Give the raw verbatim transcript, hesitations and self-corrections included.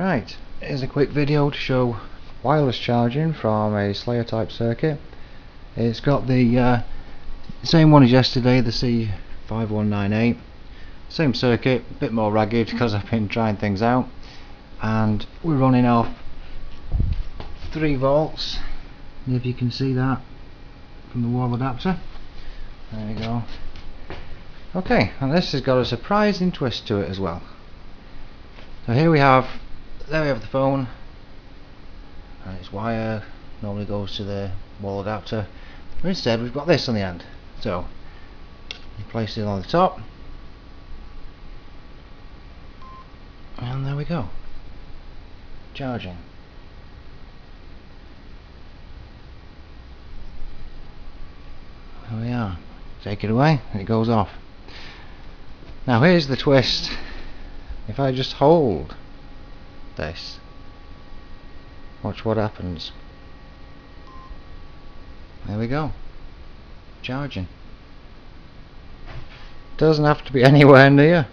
Right, here's a quick video to show wireless charging from a Slayer type circuit. It's got the uh, same one as yesterday, the C five one nine eight, same circuit, a bit more ragged because I've been trying things out, and we're running off three volts, if you can see that from the wall adapter. There you go. Okay, and this has got a surprising twist to it as well. So here we have, there we have the phone and its wire normally goes to the wall adapter, but instead we've got this on the end. So you place it on the top and there we go, charging. There we are, take it away and it goes off. Now here's the twist. If I just hold this, watch what happens. There we go, charging. Doesn't have to be anywhere near.